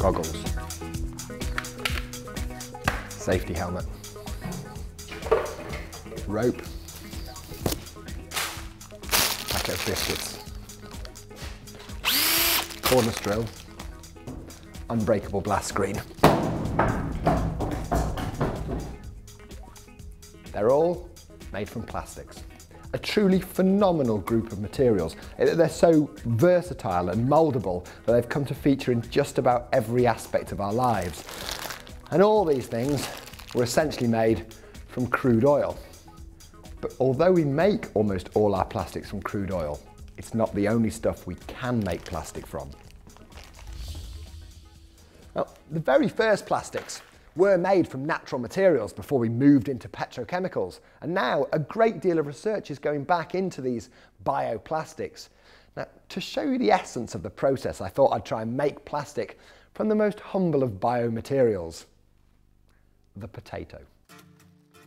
goggles, safety helmet, rope, packet of biscuits, corner drill, unbreakable blast screen. They're all made from plastics. A truly phenomenal group of materials. They're so versatile and mouldable that they've come to feature in just about every aspect of our lives. And all these things were essentially made from crude oil. But although we make almost all our plastics from crude oil, it's not the only stuff we can make plastic from. Now, the very first plastics were made from natural materials before we moved into petrochemicals. And now a great deal of research is going back into these bioplastics. Now, to show you the essence of the process, I thought I'd try and make plastic from the most humble of biomaterials, the potato.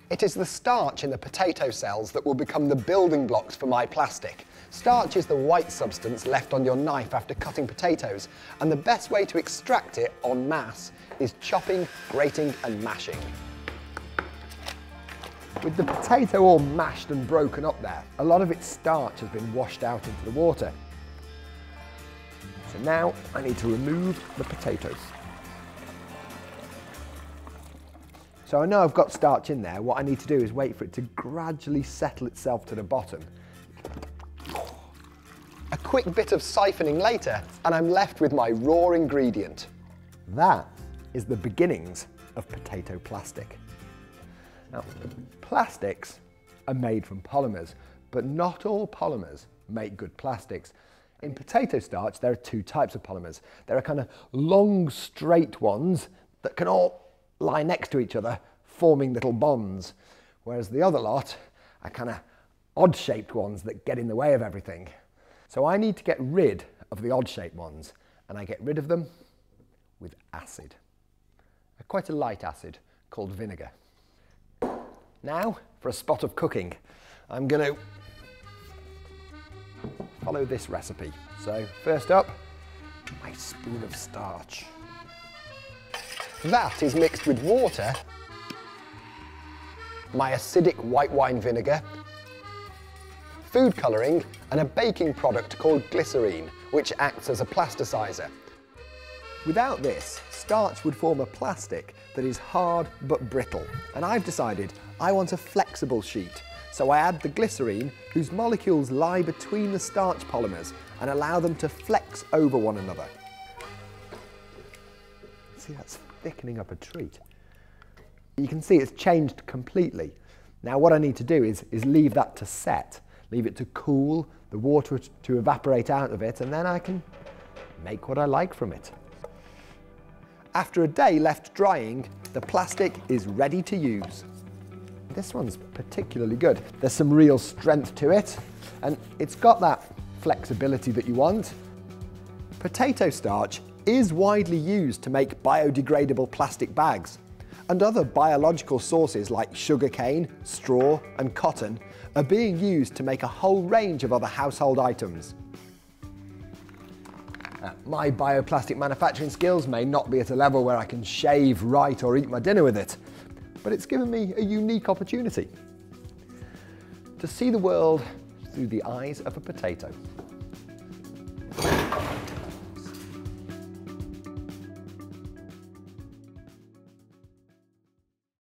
It is the starch in the potato cells that will become the building blocks for my plastic. Starch is the white substance left on your knife after cutting potatoes, and the best way to extract it en masse is chopping, grating and mashing. With the potato all mashed and broken up there, a lot of its starch has been washed out into the water. So now I need to remove the potatoes. So I know I've got starch in there. What I need to do is wait for it to gradually settle itself to the bottom. A quick bit of siphoning later and I'm left with my raw ingredient. That is the beginnings of potato plastic. Now, plastics are made from polymers, but not all polymers make good plastics. In potato starch, there are two types of polymers. There are kind of long, straight ones that can all lie next to each other, forming little bonds, whereas the other lot are kind of odd-shaped ones that get in the way of everything. So I need to get rid of the odd-shaped ones, and I get rid of them with acid. Quite a light acid called vinegar. Now for a spot of cooking. I'm going to follow this recipe. So first up, my spoon of starch. That is mixed with water, my acidic white wine vinegar, food colouring and a baking product called glycerine, which acts as a plasticizer. Without this, starch would form a plastic that is hard but brittle. And I've decided I want a flexible sheet. So I add the glycerine, whose molecules lie between the starch polymers and allow them to flex over one another. See, that's thickening up a treat. You can see it's changed completely. Now what I need to do is leave that to set, leave it to cool, the water to evaporate out of it, and then I can make what I like from it. After a day left drying, the plastic is ready to use. This one's particularly good. There's some real strength to it, and it's got that flexibility that you want. Potato starch is widely used to make biodegradable plastic bags, and other biological sources like sugarcane, straw, and cotton are being used to make a whole range of other household items. My bioplastic manufacturing skills may not be at a level where I can shave, write or eat my dinner with it, but it's given me a unique opportunity to see the world through the eyes of a potato.